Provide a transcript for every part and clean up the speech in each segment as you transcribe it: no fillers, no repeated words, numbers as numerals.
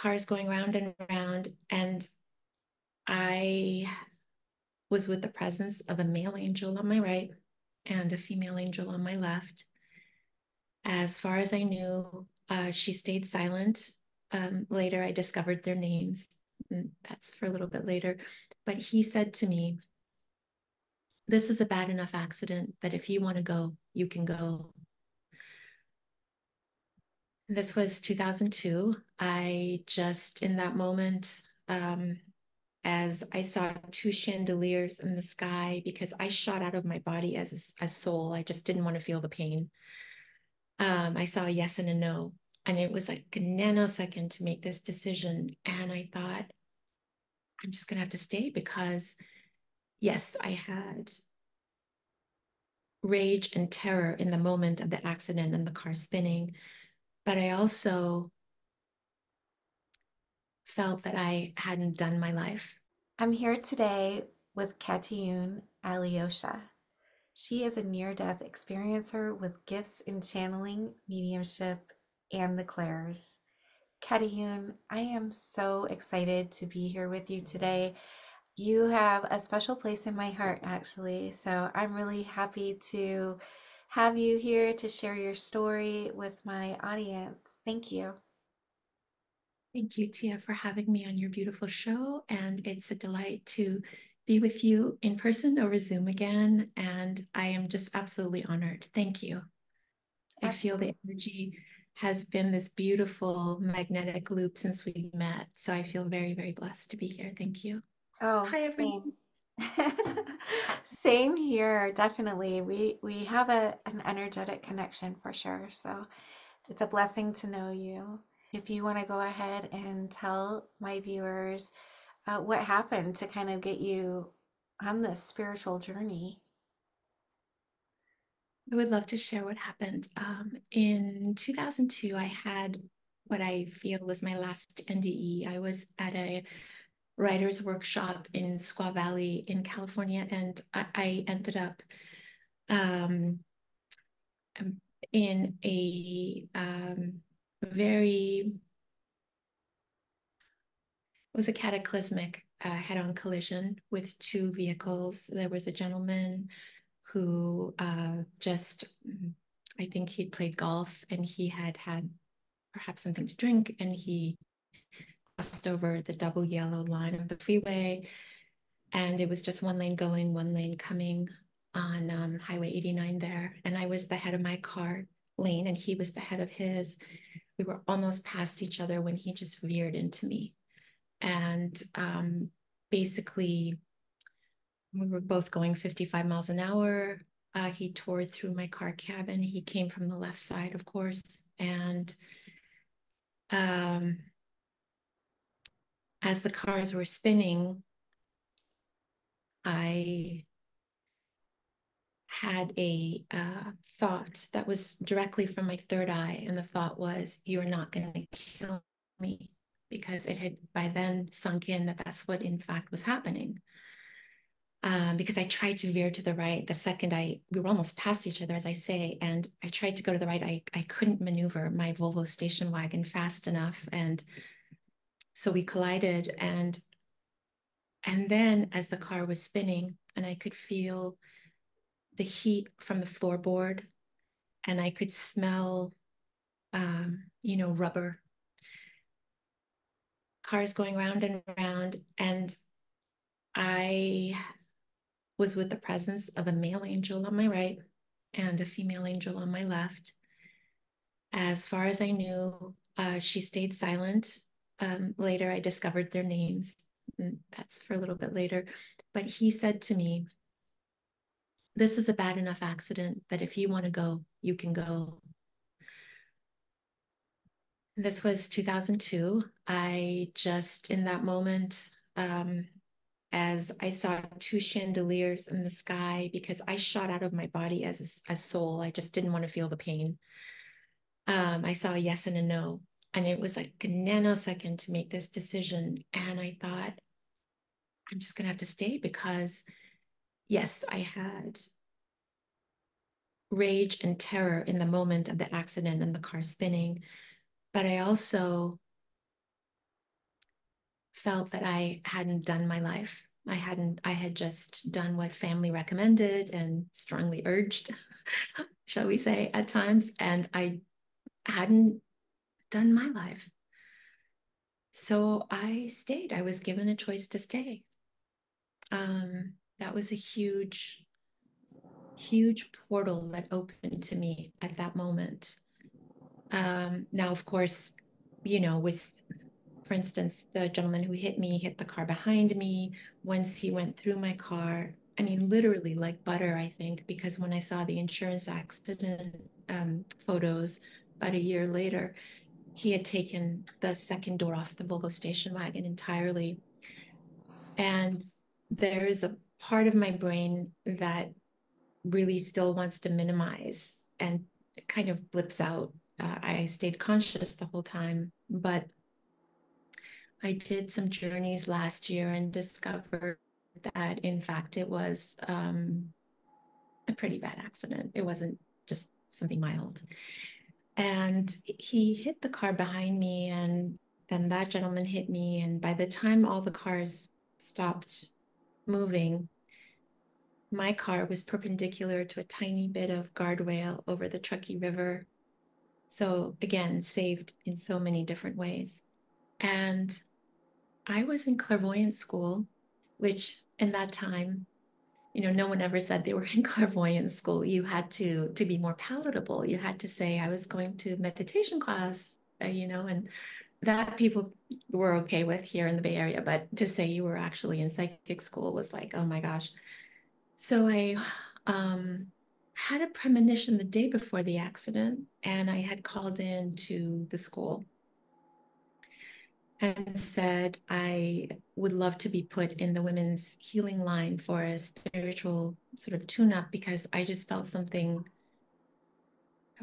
cars going round and round, and I was with the presence of a male angel on my right and a female angel on my left. As far as I knew, she stayed silent. Later, I discovered their names. That's for a little bit later. But he said to me, "This is a bad enough accident that if you want to go, you can go." This was 2002. I just, in that moment, as I saw two chandeliers in the sky, because I shot out of my body as a soul. I just didn't want to feel the pain. I saw a yes and a no. And it was like a nanosecond to make this decision. And I thought, I'm just going to have to stay, because yes, I had rage and terror in the moment of the accident and the car spinning. But I also felt that I hadn't done my life. I'm here today with Katayoun Alyosha. She is a near-death experiencer with gifts in channeling, mediumship, and the clairs. Katayoun, I am so excited to be here with you today. You have a special place in my heart, actually, so I'm really happy to have you here to share your story with my audience. Thank you. Thank you, Tia, for having me on your beautiful show, and it's a delight to be with you in person over Zoom again, and I am just absolutely honored. Thank you. Absolutely. I feel the energy has been this beautiful magnetic loop since we met, so I feel very, very blessed to be here. Thank you. Oh, hi, everyone. Same here. Definitely. We have an energetic connection for sure. So it's a blessing to know you. If you want to go ahead and tell my viewers what happened to kind of get you on this spiritual journey. I would love to share what happened. In 2002, I had what I feel was my last NDE. I was at a writer's workshop in Squaw Valley in California, and I ended up in a it was a cataclysmic head-on collision with two vehicles. There was a gentleman who I think he'd played golf, and he had perhaps something to drink, and he crossed over the double yellow line of the freeway, and it was just one lane going, one lane coming on Highway 89 there. And I was the head of my car lane, and he was the head of his. We were almost past each other when he just veered into me. And basically, we were both going 55 miles an hour. He tore through my car cabin. He came from the left side, of course. And as the cars were spinning, I had a thought that was directly from my third eye. And the thought was, you're not going to kill me, because it had by then sunk in that that's what in fact was happening. Because I tried to veer to the right. The second we were almost past each other, as I say, and I tried to go to the right. I couldn't maneuver my Volvo station wagon fast enough. And so we collided, and then as the car was spinning, and I could feel the heat from the floorboard, and I could smell, rubber. Cars going round and round, and I was with the presence of a male angel on my right and a female angel on my left. As far as I knew, she stayed silent. Later, I discovered their names. That's for a little bit later. But he said to me, "This is a bad enough accident that if you want to go, you can go." This was 2002. I just, in that moment, as I saw two chandeliers in the sky, because I shot out of my body as soul. I just didn't want to feel the pain. I saw a yes and a no. And it was like a nanosecond to make this decision. And I thought, I'm just going to have to stay, because yes, I had rage and terror in the moment of the accident and the car spinning. But I also felt that I hadn't done my life. I had just done what family recommended and strongly urged, shall we say, at times, and I hadn't done my life. So I stayed. I was given a choice to stay. That was a huge, huge portal that opened to me at that moment. Now, of course, you know, with, for instance, the gentleman who hit me hit the car behind me. Once he went through my car, I mean, literally like butter, I think, because when I saw the insurance accident photos about a year later, he had taken the second door off the Volvo station wagon entirely. And there is a part of my brain that really still wants to minimize and kind of blips out. I stayed conscious the whole time, but I did some journeys last year and discovered that, in fact, it was a pretty bad accident. It wasn't just something mild. And he hit the car behind me, and then that gentleman hit me. And by the time all the cars stopped moving, my car was perpendicular to a tiny bit of guardrail over the Truckee River. So again, saved in so many different ways. And I was in clairvoyance school, which in that time, you know, no one ever said they were in clairvoyance school. You had to be more palatable. You had to say, I was going to meditation class, you know, and that people were okay with here in the Bay Area. But to say you were actually in psychic school was like, oh my gosh. So I had a premonition the day before the accident, and I had called in to the school and said, I would love to be put in the women's healing line for a spiritual sort of tune-up, because I just felt something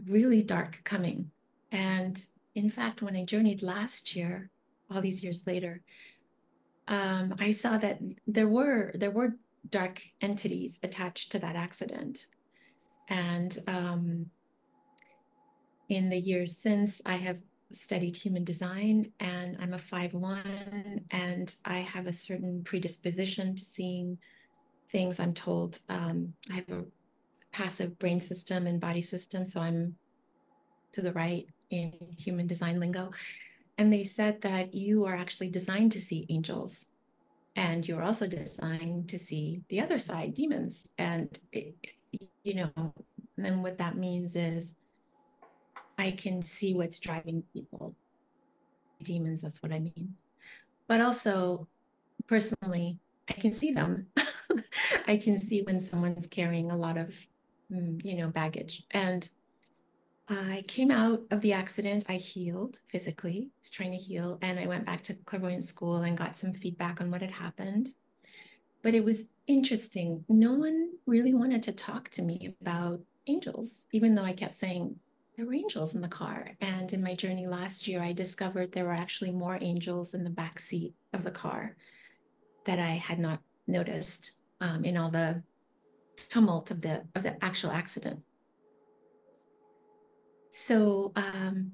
really dark coming. And in fact, when I journeyed last year, all these years later, I saw that there were dark entities attached to that accident. And in the years since, I have studied human design, and I'm a 5/1, and I have a certain predisposition to seeing things, I'm told. I have a passive brain system and body system, so I'm to the right in human design lingo. And they said that you are actually designed to see angels, and you're also designed to see the other side, demons. And, you know, then what that means is I can see what's driving people. Demons, that's what I mean. But also, personally, I can see them. I can see when someone's carrying a lot of, you know, baggage. And I came out of the accident. I healed physically, was trying to heal. And I went back to clairvoyance school and got some feedback on what had happened. But it was interesting. No one really wanted to talk to me about angels, even though I kept saying, there were angels in the car. And in my journey last year, I discovered there were actually more angels in the back seat of the car that I had not noticed in all the tumult of the actual accident. So, and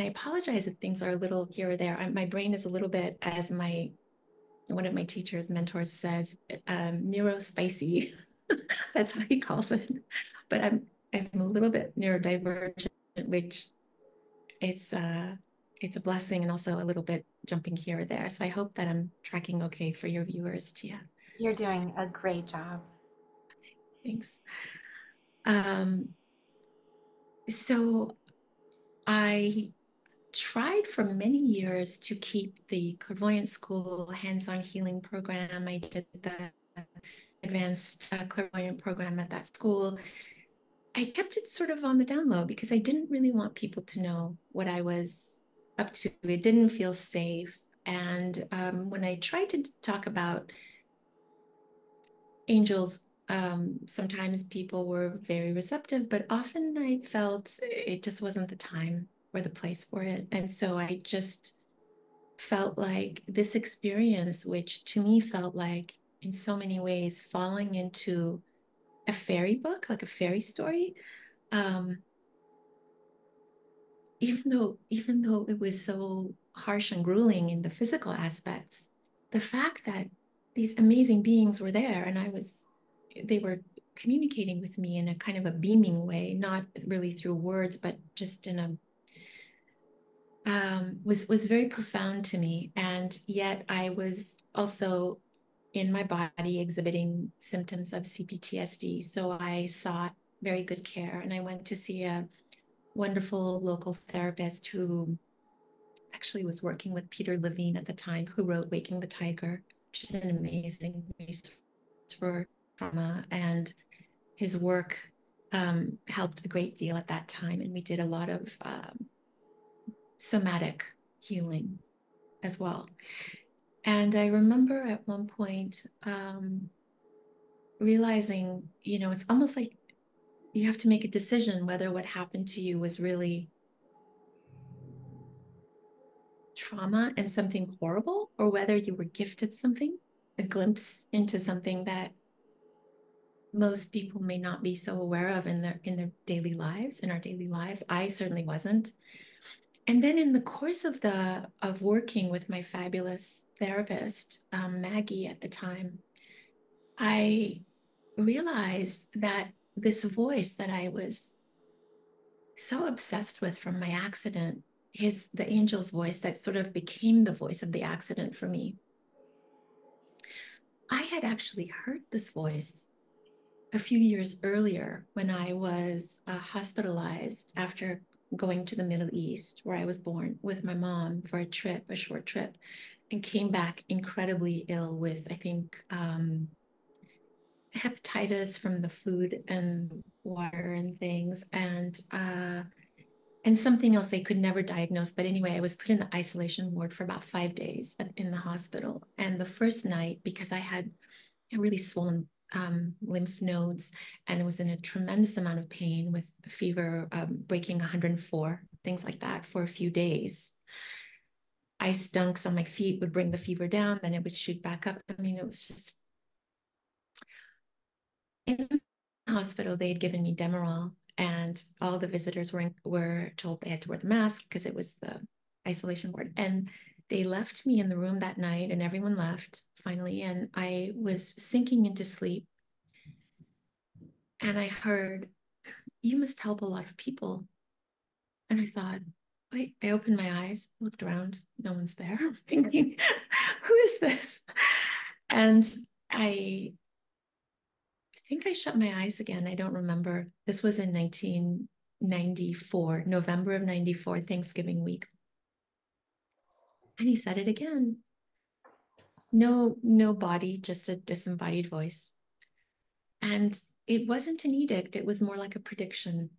I apologize if things are a little here or there. My brain is a little bit, as one of my teachers, mentors says, neurospicy. That's how he calls it. But I'm a little bit neurodivergent, which it's a blessing and also a little bit jumping here or there. So I hope that I'm tracking okay for your viewers, Tia. You're doing a great job. Okay, thanks. So I tried for many years to keep the clairvoyance school hands-on healing program. I did the advanced clairvoyant program at that school. I kept it sort of on the down low because I didn't really want people to know what I was up to. It didn't feel safe. And when I tried to talk about angels, sometimes people were very receptive, but often I felt it just wasn't the time or the place for it. And so I just felt like this experience, which to me felt like in so many ways falling into a fairy book, like a fairy story, even though it was so harsh and grueling in the physical aspects, the fact that these amazing beings were there and they were communicating with me in a kind of a beaming way, not really through words, but just in a, was very profound to me. And yet I was also in my body exhibiting symptoms of CPTSD. So I sought very good care, and I went to see a wonderful local therapist who actually was working with Peter Levine at the time, who wrote Waking the Tiger, which is an amazing resource for trauma, and his work helped a great deal at that time. And we did a lot of somatic healing as well. And I remember at one point realizing, you know, it's almost like you have to make a decision whether what happened to you was really trauma and something horrible, or whether you were gifted something, a glimpse into something that most people may not be so aware of in their daily lives, in our daily lives. I certainly wasn't. And then in the course of working with my fabulous therapist, Maggie at the time, I realized that this voice that I was so obsessed with from my accident, the angel's voice that sort of became the voice of the accident for me, I had actually heard this voice a few years earlier when I was hospitalized after going to the Middle East, where I was born, with my mom for a short trip, and came back incredibly ill with, I think, hepatitis from the food and water and things, and something else they could never diagnose. But anyway, I was put in the isolation ward for about 5 days in the hospital. And the first night, because I had really swollen lymph nodes and was in a tremendous amount of pain with fever, breaking 104, things like that, for a few days. Ice dunks on my feet would bring the fever down, then it would shoot back up. I mean, it was just... In the hospital, they had given me Demerol, and all the visitors were told they had to wear the mask because it was the isolation ward. And they left me in the room that night, and everyone left finally, and I was sinking into sleep. And I heard, "You must help a lot of people." And I thought, wait, I opened my eyes, looked around, no one's there. I'm thinking, who is this? And I think I shut my eyes again. I don't remember. This was in 1994, November of 94, Thanksgiving week. And he said it again. No body, just a disembodied voice. And it wasn't an edict. It was more like a prediction.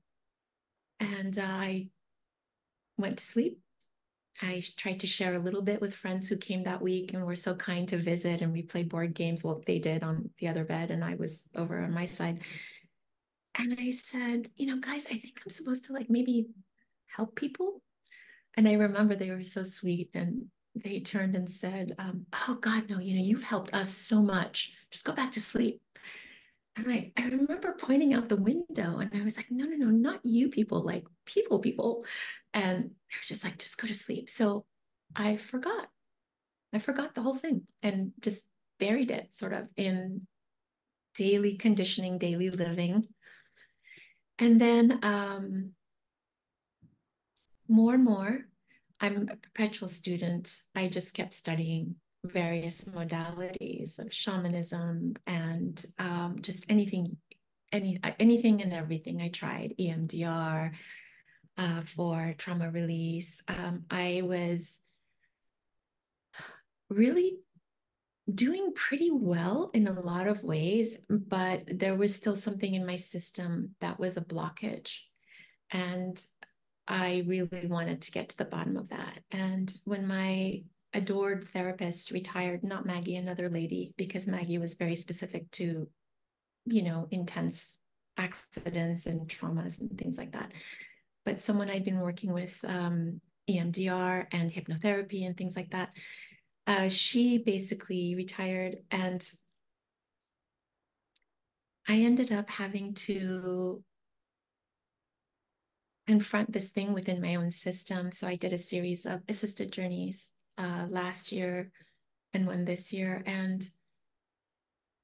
And I went to sleep. I tried to share a little bit with friends who came that week and were so kind to visit, and we played board games. Well, they did on the other bed, and I was over on my side. And I said, you know, guys, I think I'm supposed to, like, maybe help people. And I remember they were so sweet, and they turned and said, oh God, no, you know, you've helped us so much. Just go back to sleep. And I remember pointing out the window, and I was like, no, not you people, like people. And they were just like, just go to sleep. So I forgot the whole thing and just buried it sort of in daily conditioning, daily living. And then more and more, I'm a perpetual student. I just kept studying various modalities of shamanism and just anything, anything and everything. I tried EMDR for trauma release. I was really doing pretty well in a lot of ways, but there was still something in my system that was a blockage, and I really wanted to get to the bottom of that. And when my adored therapist retired, not Maggie, another lady, because Maggie was very specific to, you know, intense accidents and traumas and things like that. But someone I'd been working with, EMDR and hypnotherapy and things like that, she basically retired, and I ended up having to confront this thing within my own system. So I did a series of assisted journeys last year and one this year. And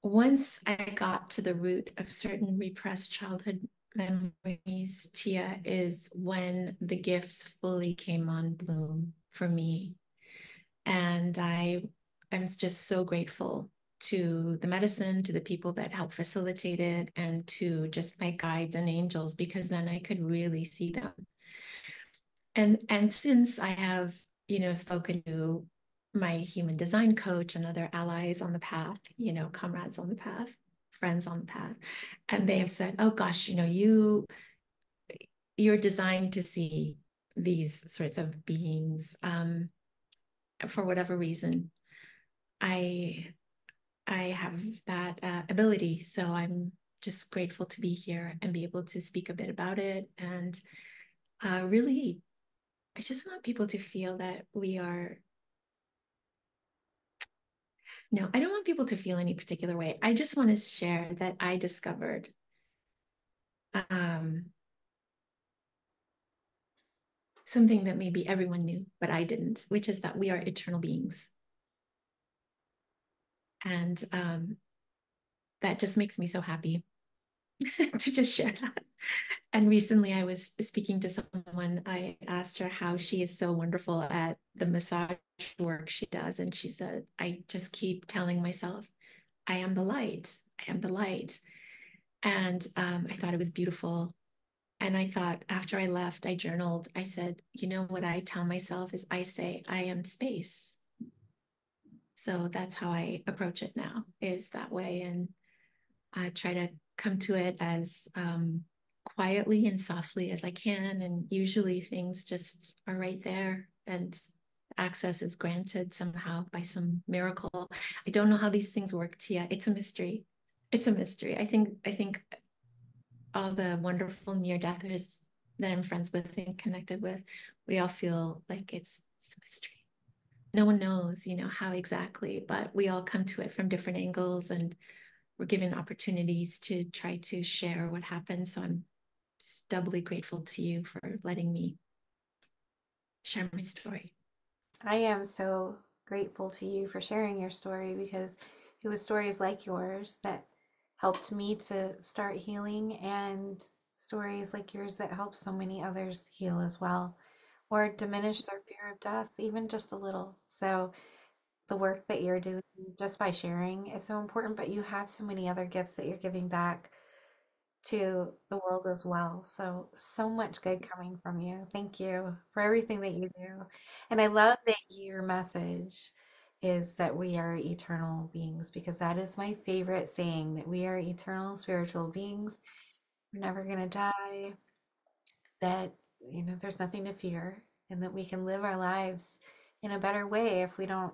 once I got to the root of certain repressed childhood memories, Tia, is when the gifts fully came on bloom for me. And I'm just so grateful to the medicine, to the people that helped facilitate it, and to just my guides and angels, because then I could really see them. And since I have, you know, spoken to my human design coach and other allies on the path, you know, comrades on the path, friends on the path, and they have said, oh gosh, you know, you're designed to see these sorts of beings. For whatever reason, I have that ability. So I'm just grateful to be here and be able to speak a bit about it. And really, I just want people to feel that we are, no, I don't want people to feel any particular way. I just want to share that I discovered something that maybe everyone knew, but I didn't, which is that we are eternal beings. And that just makes me so happy to just share that. And recently I was speaking to someone. I asked her how she is so wonderful at the massage work she does. And she said, I just keep telling myself, I am the light. I am the light. And I thought it was beautiful. And I thought, after I left, I journaled. I said, you know what I tell myself is I say, I am space. So that's how I approach it now, is that way. And I try to come to it as quietly and softly as I can. And usually things just are right there and access is granted somehow by some miracle. I don't know how these things work, Tia. It's a mystery. It's a mystery. I think all the wonderful near-deathers that I'm friends with and connected with, we all feel like it's a mystery. No one knows, you know, how exactly, but we all come to it from different angles and we're given opportunities to try to share what happens. So I'm doubly grateful to you for letting me share my story. I am so grateful to you for sharing your story, because it was stories like yours that helped me to start healing, and stories like yours that help so many others heal as well, or diminish their fear of death, even just a little. So the work that you're doing just by sharing is so important, but you have so many other gifts that you're giving back to the world as well. So much good coming from you. Thank you for everything that you do. And I love that your message is that we are eternal beings, because that is my favorite saying, that we are eternal spiritual beings. We're never gonna die. That, you know, there's nothing to fear, and that we can live our lives in a better way if we're not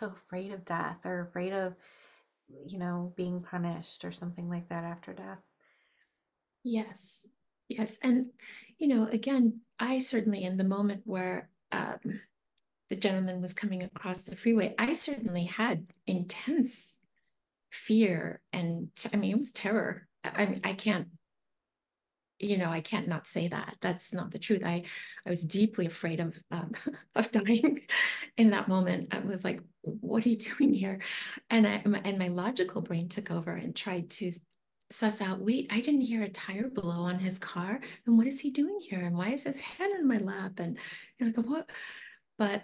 so afraid of death, or afraid of, you know, being punished or something like that after death. Yes. Yes. And, you know, again, I certainly, in the moment where the gentleman was coming across the freeway, I certainly had intense fear. And I mean, it was terror. I mean, I can't, you know, I can't not say that. That's not the truth. I was deeply afraid of dying in that moment. I was like, what are you doing here? And my logical brain took over and tried to suss out, wait, I didn't hear a tire blow on his car. And what is he doing here? And why is his head on my lap? And, you know, like, what? But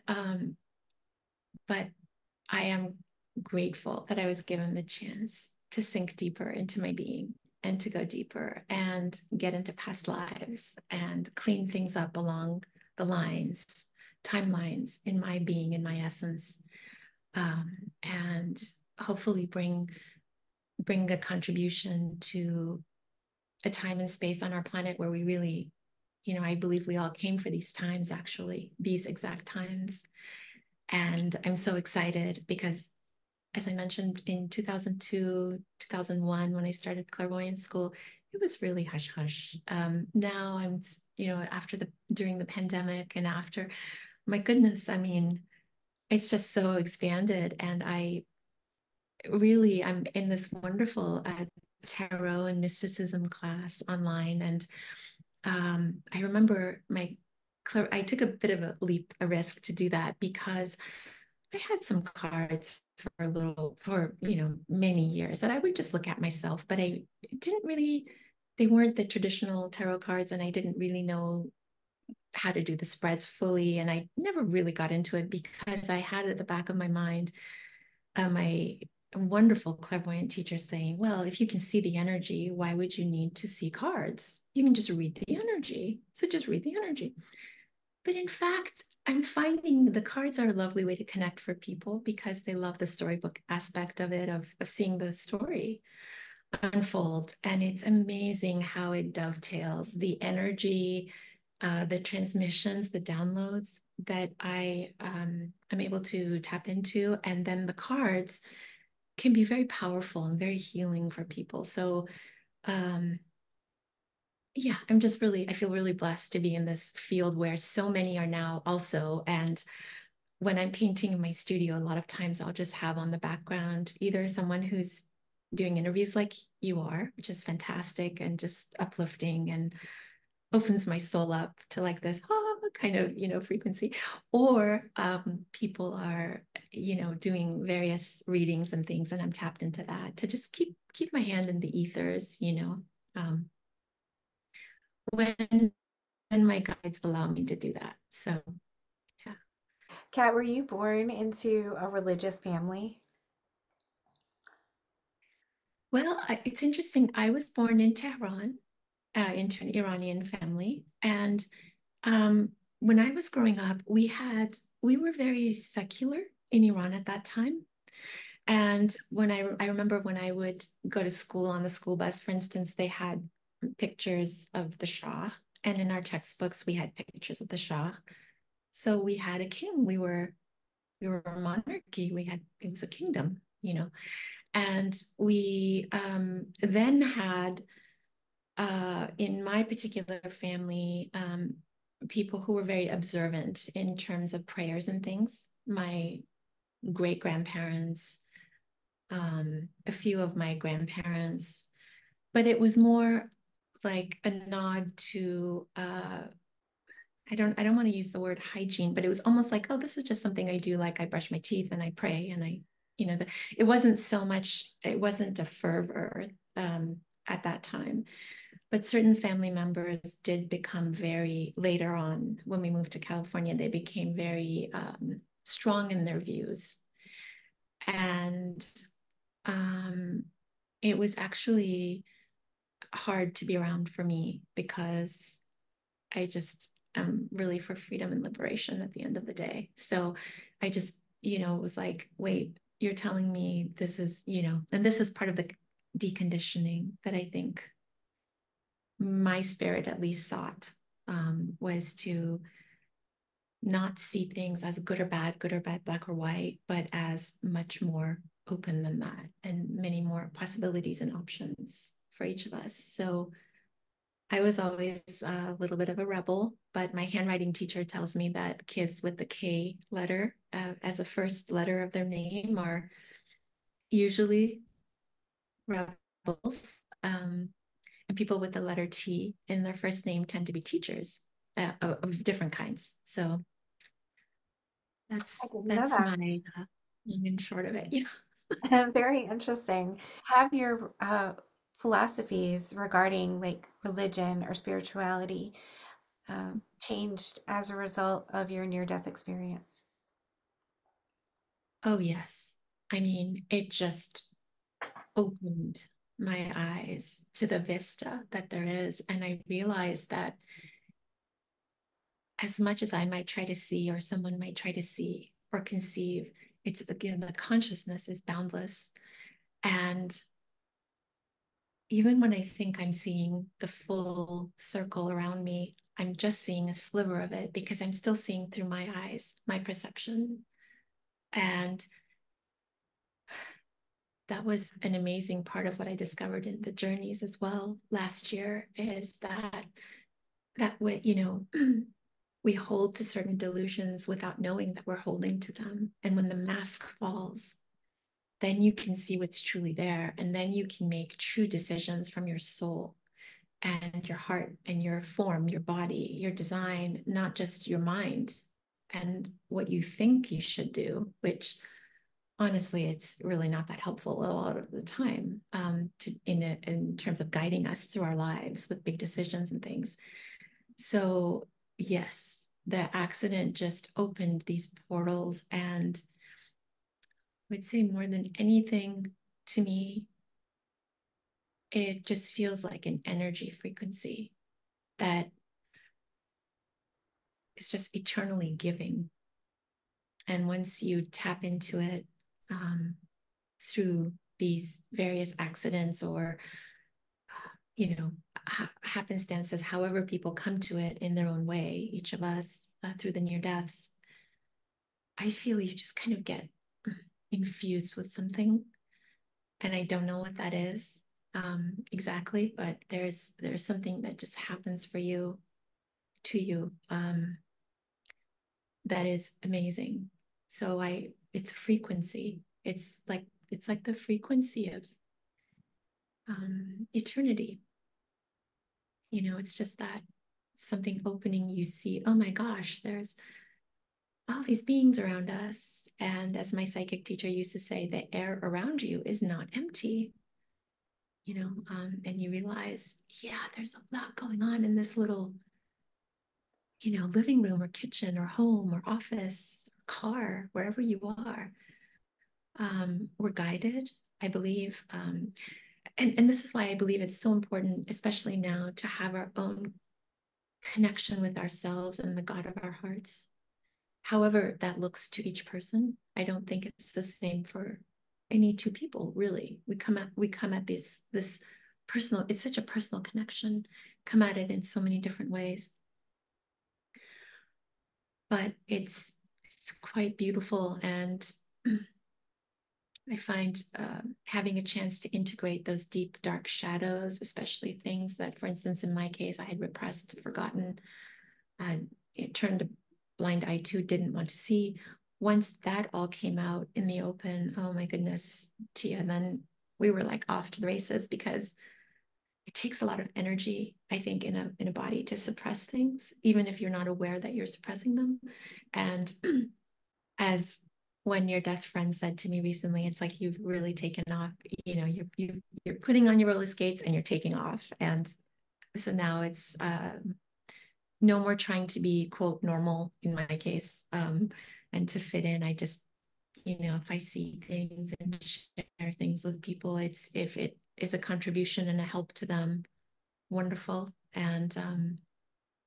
I am grateful that I was given the chance to sink deeper into my being, and to go deeper and get into past lives and clean things up along the lines, timelines in my being, in my essence, and hopefully bring a contribution to a time and space on our planet where we really, you know, I believe we all came for these times, actually, these exact times. And I'm so excited because, as I mentioned, in 2002, 2001, when I started clairvoyance school, it was really hush-hush. Now I'm, you know, during the pandemic and after, my goodness, I mean, it's just so expanded. And I'm in this wonderful tarot and mysticism class online. And I remember I took a bit of a risk to do that because I had some cards for many years that I would just look at myself, but I didn't really, they weren't the traditional tarot cards, and I didn't really know how to do the spreads fully. And I never really got into it because I had at the back of my mind, my wonderful clairvoyant teacher saying, well, if you can see the energy, why would you need to see cards? You can just read the energy. So just read the energy. But in fact, I'm finding the cards are a lovely way to connect for people because they love the storybook aspect of it, of seeing the story unfold. And it's amazing how it dovetails the energy, the transmissions, the downloads that I am able to tap into. And then the cards can be very powerful and very healing for people. So yeah, I'm just really, I feel really blessed to be in this field where so many are now also. And when I'm painting in my studio, a lot of times I'll just have on the background, either someone who's doing interviews like you are, which is fantastic and just uplifting and opens my soul up to like this kind of, frequency, or people are, doing various readings and things. And I'm tapped into that to just keep my hand in the ethers, when my guides allow me to do that. So, yeah. Kat, were you born into a religious family? Well, it's interesting. I was born in Tehran. Into an Iranian family. And when I was growing up, we were very secular in Iran at that time. And when I remember when I would go to school on the school bus, for instance, they had pictures of the Shah. And in our textbooks, we had pictures of the Shah. So we had a king. We were a monarchy. It was a kingdom, And we then had... in my particular family, people who were very observant in terms of prayers and things. My great-grandparents, a few of my grandparents, but it was more like a nod to, I don't want to use the word hygiene, but it was almost like, oh, this is just something I do. Like I brush my teeth and I pray and it wasn't so much, it wasn't a fervor, at that time. But certain family members did become very, later on, when we moved to California, they became very strong in their views. And it was actually hard to be around for me because I just am really for freedom and liberation at the end of the day. So I just, it was like, wait, you're telling me this is, and this is part of the deconditioning that I think my spirit at least sought, was to not see things as good or bad, black or white, but as much more open than that and many more possibilities and options for each of us. So I was always a little bit of a rebel, but my handwriting teacher tells me that kids with the K letter as a first letter of their name are usually rebels, and people with the letter T in their first name tend to be teachers of different kinds. So that's my long and short of it. Yeah. Very interesting. Have your philosophies regarding like religion or spirituality changed as a result of your near-death experience? Oh yes. I mean, it just opened my eyes to the vista that there is. And I realized that as much as I might try to see, or someone might try to see or conceive, it's again, the consciousness is boundless. And even when I think I'm seeing the full circle around me, I'm just seeing a sliver of it because I'm still seeing through my eyes, my perception. And that was an amazing part of what I discovered in the journeys as well last year, is that way, we hold to certain delusions without knowing that we're holding to them. And when the mask falls, then you can see what's truly there. And then you can make true decisions from your soul. and your heart and your form, your body, your design, not just your mind and what you think you should do, which honestly, it's really not that helpful a lot of the time in terms of guiding us through our lives with big decisions and things. So yes, the accident just opened these portals, and I would say more than anything to me, it just feels like an energy frequency that is just eternally giving. And once you tap into it through these various accidents or, you know, happenstances, however people come to it in their own way, each of us through the near deaths, I feel you just kind of get infused with something. And I don't know what that is exactly, but there's something that just happens for you, to you, that is amazing. So it's a frequency. It's like the frequency of eternity. You know, it's just that something opening. You see, oh my gosh, there's all these beings around us. And as my psychic teacher used to say, the air around you is not empty. You know, and you realize, yeah, there's a lot going on in this little, you know, living room or kitchen or home or office, or car, wherever you are. We're guided, I believe. And this is why I believe it's so important, especially now, to have our own connection with ourselves and the God of our hearts. However that looks to each person, I don't think it's the same for any two people, really. We come at this personal, it's such a personal connection, come at it in so many different ways. But it's quite beautiful, and I find having a chance to integrate those deep, dark shadows, especially things that, for instance, in my case, I had repressed, forgotten, turned a blind eye to, didn't want to see. Once that all came out in the open, oh my goodness, Tia, then we were like off to the races, because it takes a lot of energy, I think, in a body to suppress things, even if you're not aware that you're suppressing them. And as one near-death friend said to me recently, it's like, you've really taken off, you know, you're putting on your roller skates and you're taking off. And so now it's no more trying to be, quote, normal in my case, and to fit in. I just, you know, if I see things and share things with people, it's, if it is a contribution and a help to them, wonderful. And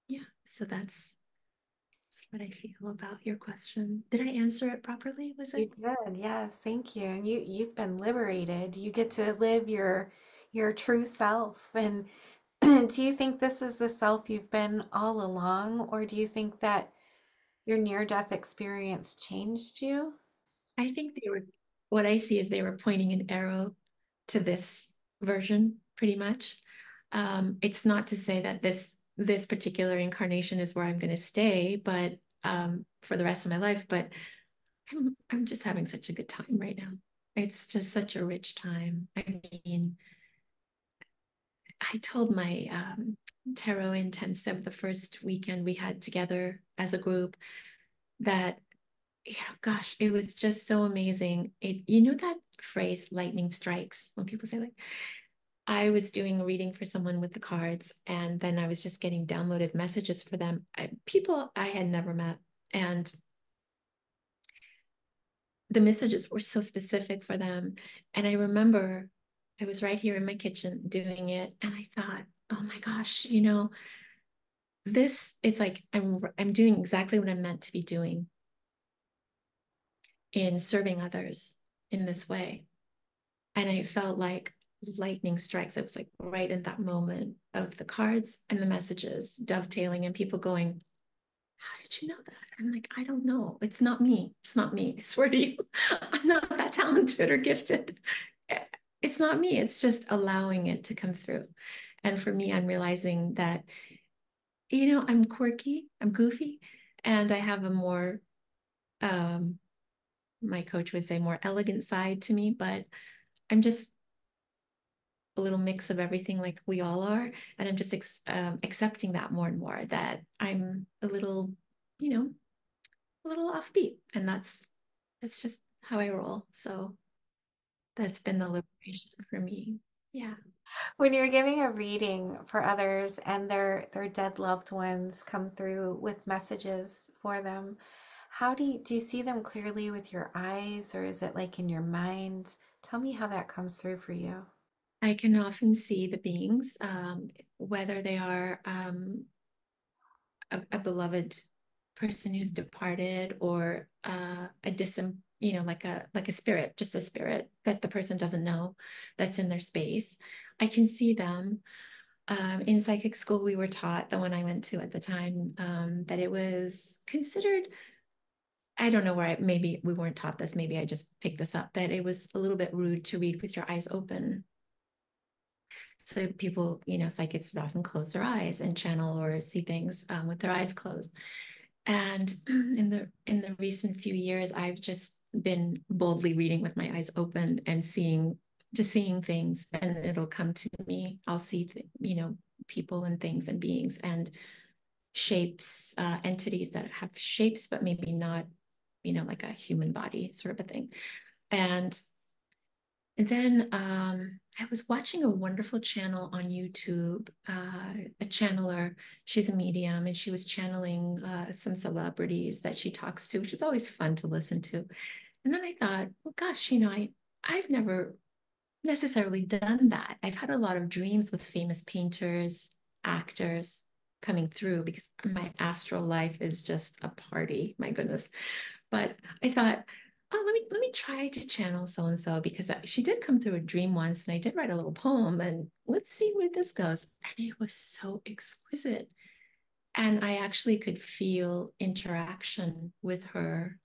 yeah, so that's what I feel about your question. Did I answer it properly? Was it? You did, yes, thank you. And you've been liberated. You get to live your true self. And do you think this is the self you've been all along, or do you think that your near-death experience changed you? I think they were, what I see is they were pointing an arrow to this version, pretty much. It's not to say that this particular incarnation is where I'm going to stay, but for the rest of my life. But I'm just having such a good time right now. It's just such a rich time. I mean, I told my tarot intensive the first weekend we had together as a group that, yeah, gosh, it was just so amazing. You know that phrase, lightning strikes, when people say, like, I was doing a reading for someone with the cards, and then I was just getting downloaded messages for them, people I had never met. And the messages were so specific for them. And I remember I was right here in my kitchen doing it, and I thought, oh my gosh, you know, this is like, I'm doing exactly what I'm meant to be doing in serving others in this way. And I felt like lightning strikes. It was like right in that moment of the cards and the messages dovetailing and people going, how did you know that? I'm like, I don't know. It's not me. It's not me. I swear to you, I'm not that talented or gifted. It's not me. It's just allowing it to come through. And for me, I'm realizing that, you know, I'm quirky, I'm goofy, and I have a more, my coach would say, more elegant side to me, but I'm just a little mix of everything like we all are. And I'm just accepting that more and more, that I'm a little, you know, a little offbeat. And that's just how I roll. So that's been the liberation for me. Yeah. When you're giving a reading for others and their dead loved ones come through with messages for them, how do you see them clearly with your eyes, or is it like in your mind? Tell me how that comes through for you. I can often see the beings, whether they are a beloved person who's departed, or a disembodied, you know, like a spirit, just a spirit that the person doesn't know that's in their space. I can see them. In psychic school, we were taught, the one I went to at the time, that it was considered, I don't know where, maybe we weren't taught this, maybe I just picked this up, that it was a little bit rude to read with your eyes open. So people, you know, psychics would often close their eyes and channel or see things with their eyes closed. And in the recent few years, I've just been boldly reading with my eyes open and seeing things, and it'll come to me. I'll see, you know, people and things and beings and shapes, entities that have shapes, but maybe not, you know, like a human body sort of a thing. And then I was watching a wonderful channel on YouTube, a channeler. She's a medium, and she was channeling some celebrities that she talks to, which is always fun to listen to. And then I thought, well, gosh, you know, I've never necessarily done that. I've had a lot of dreams with famous painters, actors coming through, because my astral life is just a party, my goodness. But I thought, oh, let me try to channel so-and-so, because she did come through a dream once, and I did write a little poem, and let's see where this goes. And it was so exquisite. And I actually could feel interaction with her.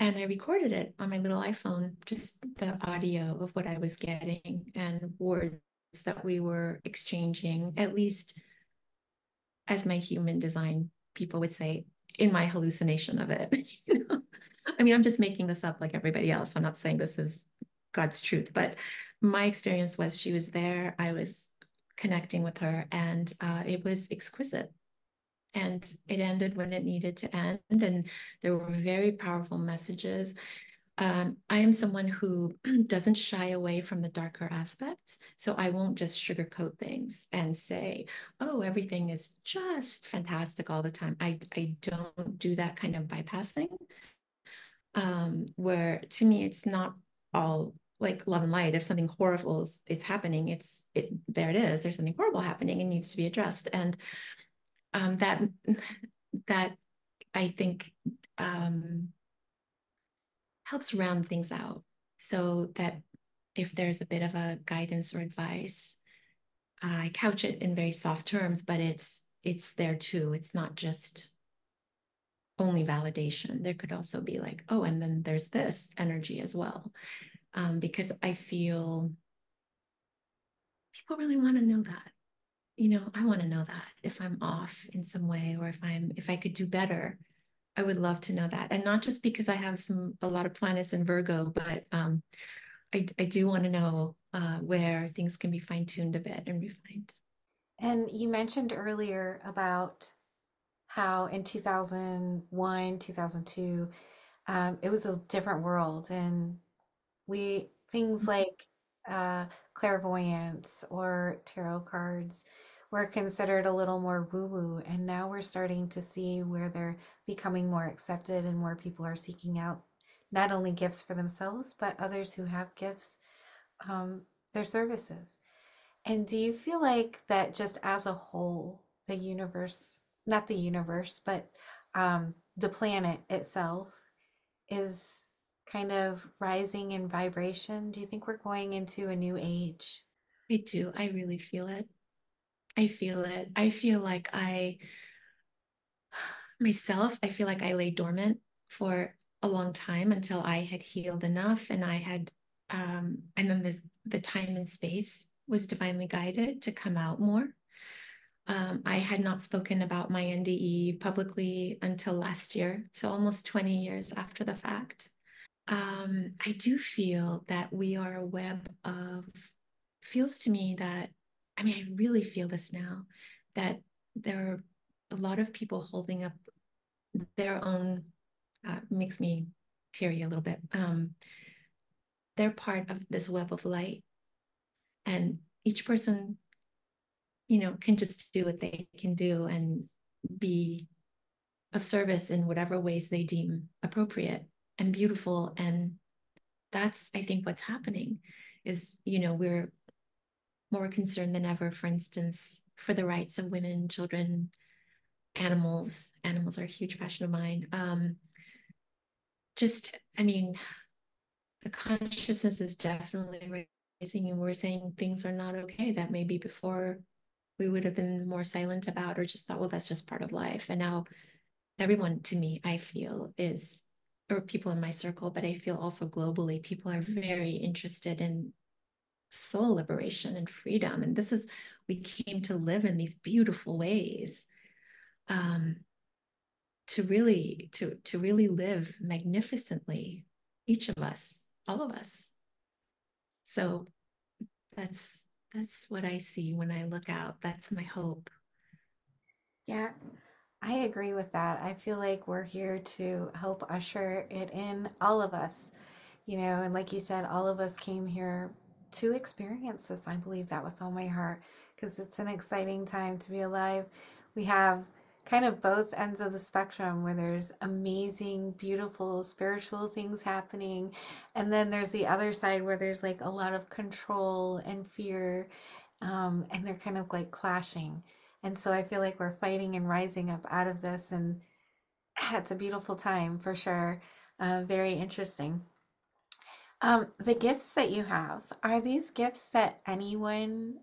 And I recorded it on my little iPhone, just the audio of what I was getting and words that we were exchanging, at least as my human design people would say, in my hallucination of it, you know? I mean, I'm just making this up like everybody else. I'm not saying this is God's truth, but my experience was she was there. I was connecting with her, and it was exquisite. And it ended when it needed to end. And there were very powerful messages. I am someone who doesn't shy away from the darker aspects. So I won't just sugarcoat things and say, oh, everything is just fantastic all the time. I don't do that kind of bypassing. Where to me, it's not all like love and light. If something horrible is happening, there it is. There's something horrible happening and needs to be addressed. And that I think helps round things out, so that if there's a bit of a guidance or advice, I couch it in very soft terms, but it's there too. It's not just only validation. There could also be like, oh, and then there's this energy as well. Because I feel people really want to know that, you know, I want to know that if I'm off in some way, or if I could do better, I would love to know that. And not just because I have a lot of planets in Virgo, but I do want to know where things can be fine-tuned a bit and refined. And you mentioned earlier about how in 2001, 2002, it was a different world, and things like clairvoyance or tarot cards were considered a little more woo-woo, and now we're starting to see where they're becoming more accepted, and more people are seeking out not only gifts for themselves, but others who have gifts, their services. And do you feel like that just as a whole, the universe, not the universe, but the planet itself is kind of rising in vibration? Do you think we're going into a new age? I do. I really feel it. I feel it. I feel like I feel like I lay dormant for a long time until I had healed enough, and I had, and then the time and space was divinely guided to come out more. I had not spoken about my NDE publicly until last year, so almost 20 years after the fact. I do feel that we are a web of feels to me that, I mean, I really feel this now, that there are a lot of people holding up their own, makes me teary a little bit. They're part of this web of light, and each person, you know, can just do what they can do and be of service in whatever ways they deem appropriate and beautiful. And that's, I think, what's happening is, you know, we're more concerned than ever, for instance, for the rights of women, children, animals. Animals are a huge passion of mine. Just, I mean, the consciousness is definitely rising, and we're saying things are not okay that maybe before we would have been more silent about or just thought, well, that's just part of life. And now everyone, to me, I feel is, or people in my circle, but I feel also globally, people are very interested in soul liberation and freedom. And this is, we came to live in these beautiful ways, to really live magnificently, each of us, all of us. So that's what I see when I look out. That's my hope. Yeah, I agree with that. I feel like we're here to help usher it in, all of us, you know, and like you said, all of us came here to experience this. I believe that with all my heart, because it's an exciting time to be alive. We have kind of both ends of the spectrum where there's amazing, beautiful, spiritual things happening. And then there's the other side where there's like a lot of control and fear, and they're kind of like clashing. And so I feel like we're fighting and rising up out of this, and it's a beautiful time for sure. Very interesting. The gifts that you have, are these gifts that anyone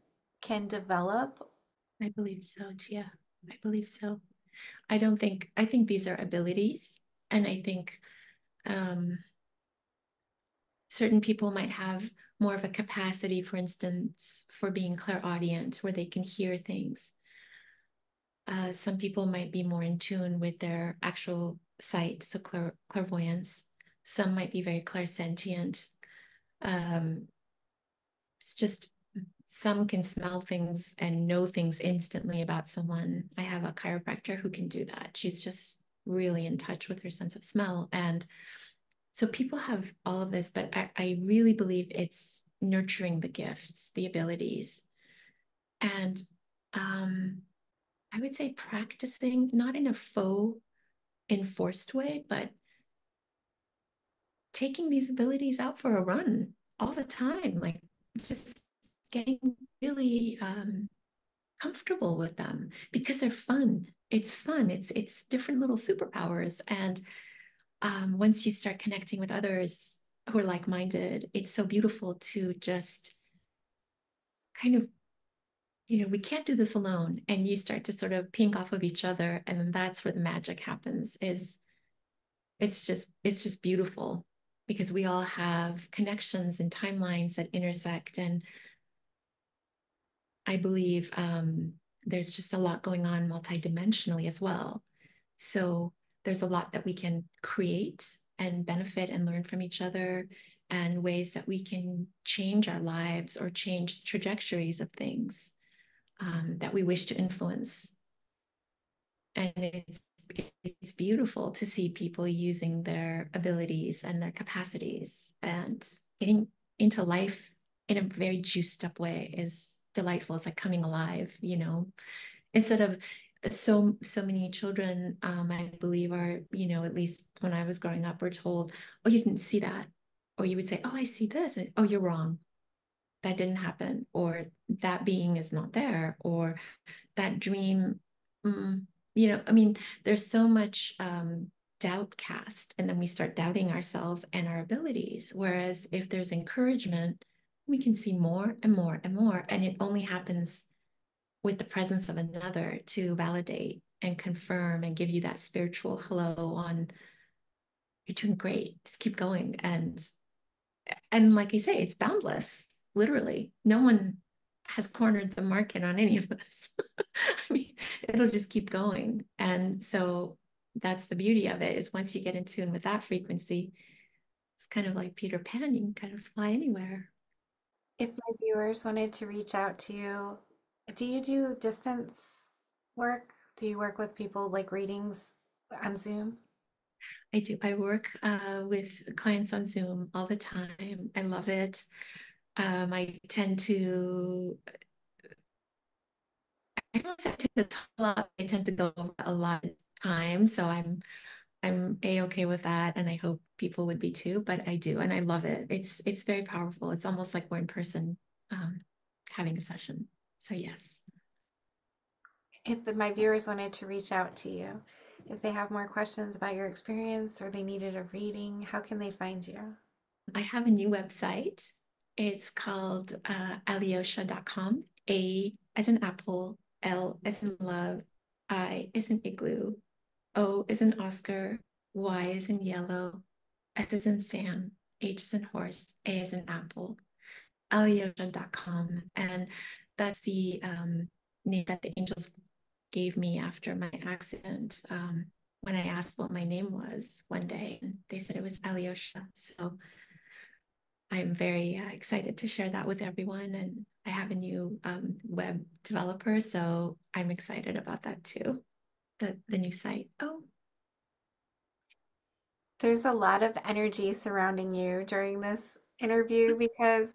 can develop? I believe so, Tia. I believe so. I think these are abilities, and I think certain people might have more of a capacity, for instance, for being clairaudient, where they can hear things. Some people might be more in tune with their actual sight, so clairvoyance. Some might be very clairsentient. It's just, some can smell things and know things instantly about someone. I have a chiropractor who can do that. She's just really in touch with her sense of smell. And so people have all of this, but I really believe it's nurturing the gifts, the abilities. And I would say practicing, not in a faux enforced way, but taking these abilities out for a run all the time, like just getting really comfortable with them, because they're fun. It's fun. It's different little superpowers. And once you start connecting with others who are like-minded, it's so beautiful to just kind of, you know, we can't do this alone. And you start to sort of ping off of each other. And that's where the magic happens, is it's just beautiful, because we all have connections and timelines that intersect. And I believe there's just a lot going on multidimensionally as well. So there's a lot that we can create and benefit and learn from each other, and ways that we can change our lives or change the trajectories of things that we wish to influence. And it's beautiful to see people using their abilities and their capacities, and getting into life in a very juiced up way is delightful. It's like coming alive, you know, instead of so many children, I believe are, you know, at least when I was growing up, were told, oh, you didn't see that. Or you would say, oh, I see this. And, oh, you're wrong. That didn't happen. Or that being is not there. Or that dream, you know, I mean, there's so much doubt cast, and then we start doubting ourselves and our abilities. Whereas if there's encouragement, we can see more and more and more. And it only happens with the presence of another to validate and confirm and give you that spiritual hello on, you're doing great, just keep going. And like you say, it's boundless, literally. No one has cornered the market on any of this. I mean, it'll just keep going. And so that's the beauty of it, is once you get in tune with that frequency, it's kind of like Peter Pan, you can kind of fly anywhere. If my viewers wanted to reach out to you, do you do distance work? Do you work with people like readings on Zoom? I do. I work with clients on Zoom all the time. I love it. I tend to, I don't say I tend to talk a lot. I tend to go over a lot of time. So I'm A-okay with that. And I hope people would be too, but I do. And I love it. It's very powerful. It's almost like we're in person having a session. So yes. If my viewers wanted to reach out to you, if they have more questions about your experience or they needed a reading, how can they find you? I have a new website. It's called alyosha.com. A as in apple, L as in love, I as in igloo, O as in Oscar, Y as in yellow, S as in Sam, H as in horse, A as in apple, alyosha.com. And that's the name that the angels gave me after my accident, when I asked what my name was one day, and they said it was Alyosha. So I'm very excited to share that with everyone. And I have a new web developer, so I'm excited about that too, the new site. Oh, there's a lot of energy surrounding you during this interview because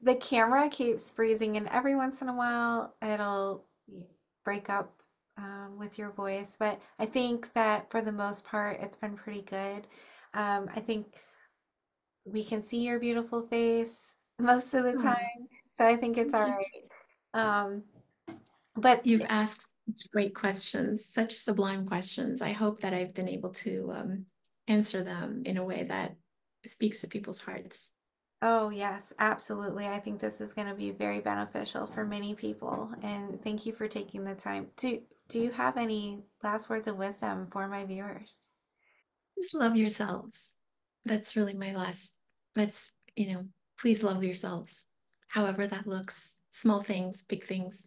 the camera keeps freezing, and every once in a while it'll break up with your voice, but I think that for the most part it's been pretty good. I think we can see your beautiful face most of the time, so I think it's all right. But you've asked such great questions, such sublime questions. I hope that I've been able to answer them in a way that speaks to people's hearts. Oh yes, absolutely. I think this is going to be very beneficial for many people, and thank you for taking the time. Do you have any last words of wisdom for my viewers? Just love yourselves. That's really my last. That's, you know, please love yourselves. However that looks, small things, big things.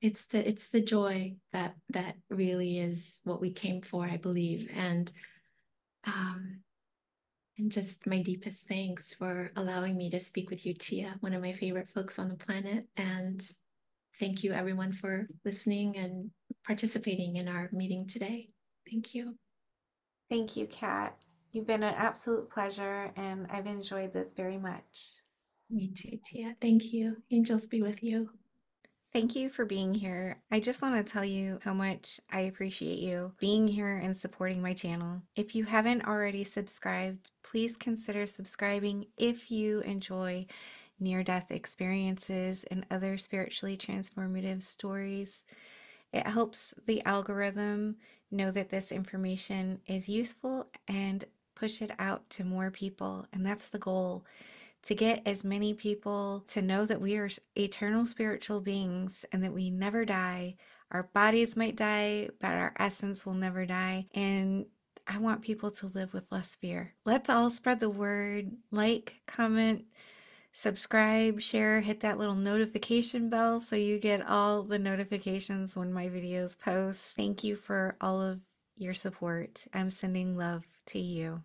It's the joy that really is what we came for, I believe. And just my deepest thanks for allowing me to speak with you, Tia, one of my favorite folks on the planet. And thank you everyone for listening and participating in our meeting today. Thank you. Thank you, Kat. You've been an absolute pleasure, and I've enjoyed this very much. Me too, Tia. Thank you. Angels be with you. Thank you for being here. I just want to tell you how much I appreciate you being here and supporting my channel. If you haven't already subscribed, please consider subscribing if you enjoy near-death experiences and other spiritually transformative stories. It helps the algorithm know that this information is useful and push it out to more people, and that's the goal. To get as many people to know that we are eternal spiritual beings and that we never die. Our bodies might die, but our essence will never die. And I want people to live with less fear. Let's all spread the word. Like, comment, subscribe, share, hit that little notification bell so you get all the notifications when my videos post. Thank you for all of your support. I'm sending love to you.